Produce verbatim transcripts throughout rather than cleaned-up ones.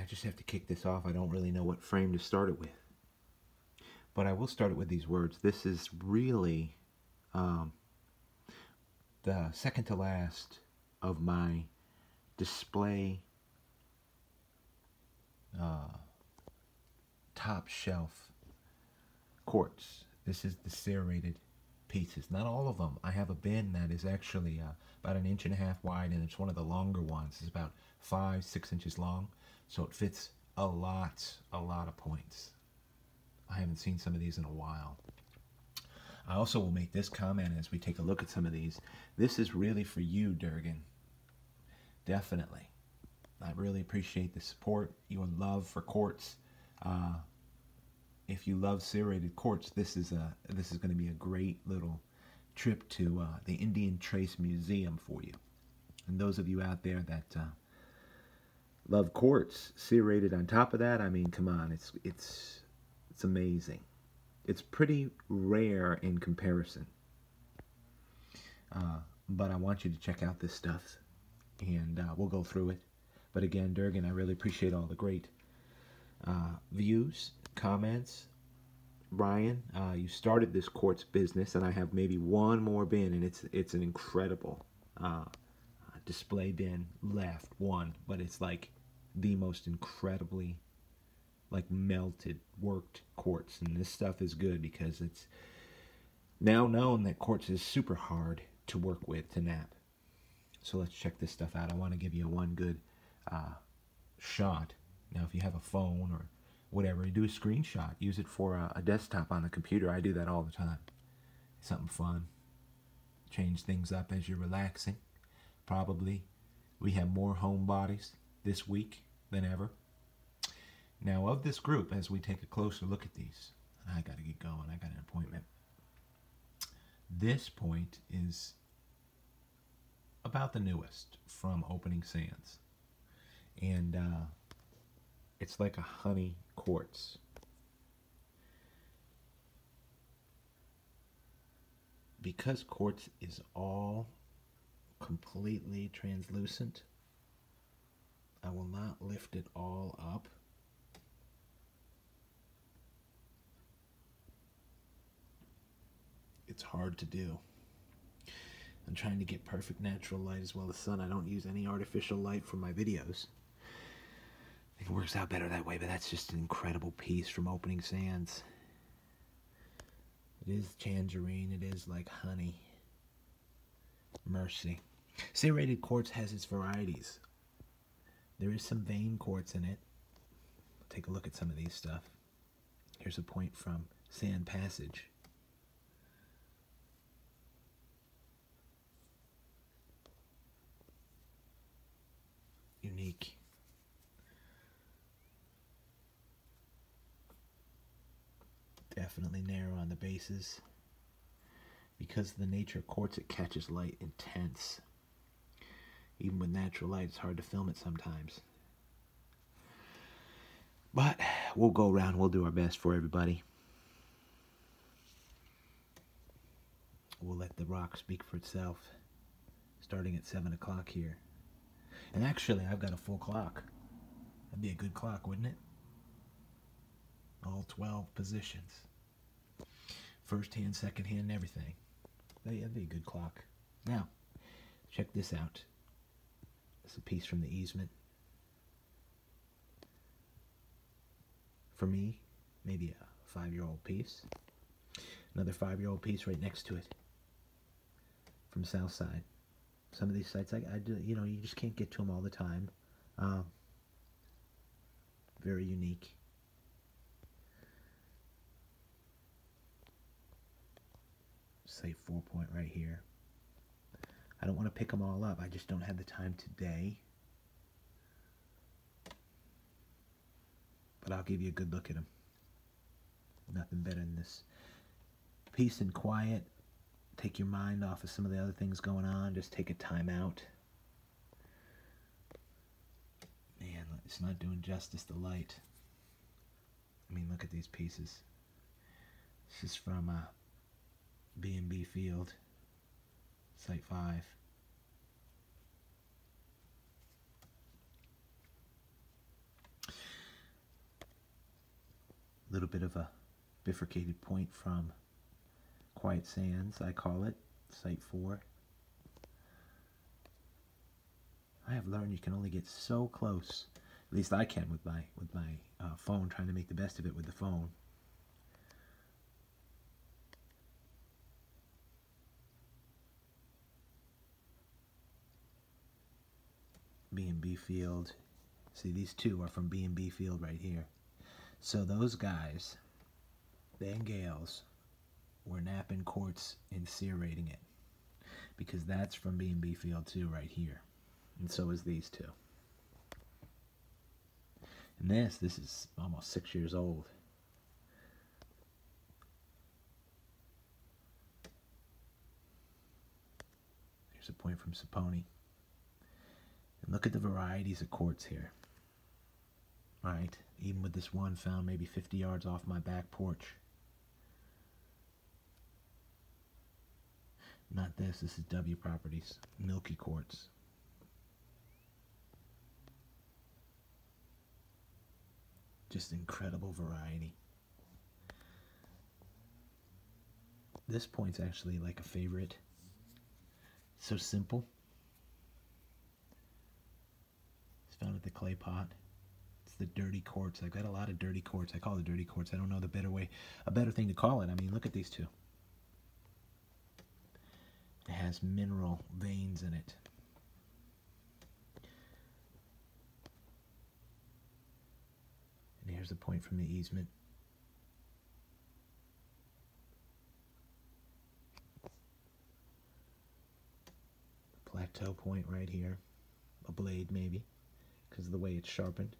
I just have to kick this off. I don't really know what frame to start it with. But I will start it with these words. This is really um, the second to last of my display uh, top shelf quartz. This is the serrated pieces. Not all of them. I have a bin that is actually uh, about an inch and a half wide, and it's one of the longer ones. It's about five, six inches long, so it fits a lot, a lot of points. I haven't seen some of these in a while. I also will make this comment as we take a look at some of these. This is really for you, Dergan. Definitely. I really appreciate the support, your love for quartz. Uh, if you love serrated quartz, this is a this is going to be a great little trip to uh, the Indian Trace Museum for you. And those of you out there that uh, love quartz, serrated on top of that, I mean, come on, it's it's. It's amazing. It's pretty rare in comparison. Uh, but I want you to check out this stuff, and uh, we'll go through it. But again, Dergan, I really appreciate all the great uh, views, comments. Ryan, uh, you started this quartz business, and I have maybe one more bin, and it's it's an incredible uh, display bin left one, but it's like the most incredibly like melted, worked quartz. And this stuff is good because it's now known that quartz is super hard to work with, to nap. So let's check this stuff out. I want to give you one good uh, shot. Now if you have a phone or whatever, you do a screenshot. Use it for a, a desktop on the computer. I do that all the time. Something fun. Change things up as you're relaxing. Probably we have more homebodies this week than ever. Now, of this group, as we take a closer look at these, I gotta get going, I got an appointment. This point is about the newest from Opening Sands. And uh, it's like a honey quartz. Because quartz is all completely translucent, I will not lift it all up. It's hard to do. I'm trying to get perfect natural light as well as sun. I don't use any artificial light for my videos. It works out better that way, but that's just an incredible piece from Opening Sands. It is tangerine. It is like honey. Mercy. Serrated quartz has its varieties. There is some vein quartz in it. We'll take a look at some of these stuff. Here's a point from Sand Passage. Unique. Definitely narrow on the bases. Because of the nature of quartz, it catches light intense. Even with natural light, it's hard to film it sometimes. But we'll go around, we'll do our best for everybody. We'll let the rock speak for itself, starting at seven o'clock here. And actually, I've got a full clock. That'd be a good clock, wouldn't it? All twelve positions. First hand, second hand, and everything. That'd be a good clock. Now, check this out. It's a piece from the easement. For me, maybe a five-year-old piece. Another five-year-old piece right next to it. From Southside. Some of these sites, I, I do, you know, you just can't get to them all the time. Um, very unique. Say four point right here. I don't want to pick them all up. I just don't have the time today. But I'll give you a good look at them. Nothing better than this. Peace and quiet. Take your mind off of some of the other things going on. Just take a time out. Man, it's not doing justice to light. I mean, look at these pieces. This is from uh, B and B Field, Site five. little bit of a bifurcated point from Quiet Sands, I call it, Site four. I have learned you can only get so close, at least I can with my, with my uh, phone, trying to make the best of it with the phone. B and B Field. See, these two are from B and B Field right here. So those guys, they and Gales, were napping quartz and serrating it, because that's from B and B Field too, right here. And so is these two. And this, this is almost six years old. Here's a point from Saponi. And look at the varieties of quartz here. All right, even with this one found maybe fifty yards off my back porch. Not this, this is W Properties, milky quartz. Just incredible variety. This point's actually like a favorite. So simple. It's found at the clay pot. It's the dirty quartz. I've got a lot of dirty quartz. I call it dirty quartz. I don't know the better way, a better thing to call it. I mean, look at these two. It has mineral veins in it. And here's the point from the easement. The plateau point right here. A blade maybe, because of the way it's sharpened.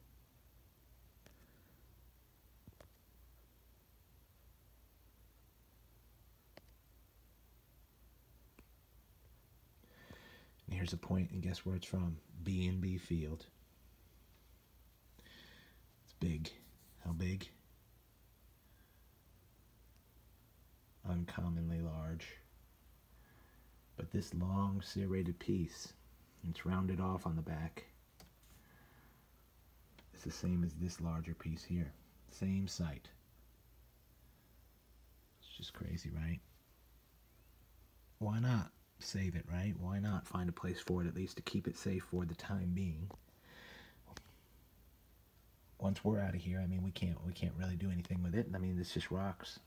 And here's a point, and guess where it's from? B and B Field. It's big. How big? Uncommonly large. But this long serrated piece, it's rounded off on the back. It's the same as this larger piece here. Same site. It's just crazy, right? Why not save it, right? Why not find a place for it, at least to keep it safe for the time being? Once we're out of here, I mean, we can't we can't really do anything with it. I mean, it's just rocks.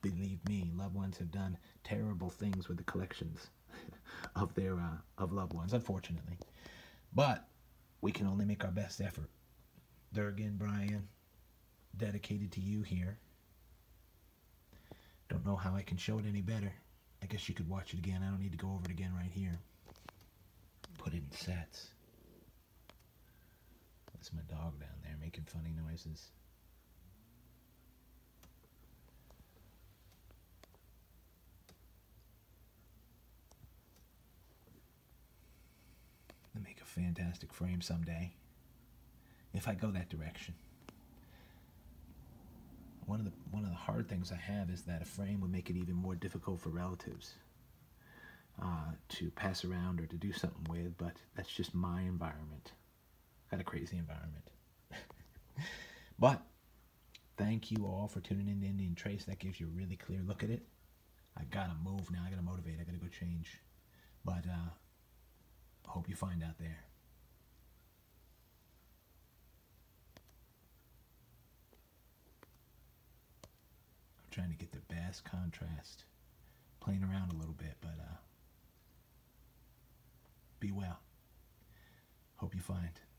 Believe me, loved ones have done terrible things with the collections of their uh, of loved ones, unfortunately. But we can only make our best effort. Dergan, Brian, dedicated to you here. Don't know how I can show it any better. I guess you could watch it again. I don't need to go over it again right here. Put it in sets. That's my dog down there making funny noises. I'll make a fantastic frame someday, if I go that direction. One of the one of the hard things I have is that a frame would make it even more difficult for relatives uh, to pass around or to do something with, but that's just my environment. Got a crazy environment. But thank you all for tuning in to Indian Trace. That gives you a really clear look at it. I gotta move now. I gotta motivate. I gotta go change. But uh, I hope you find out there. I'm trying to get the best contrast. Playing around a little bit, but uh, be well. Hope you find.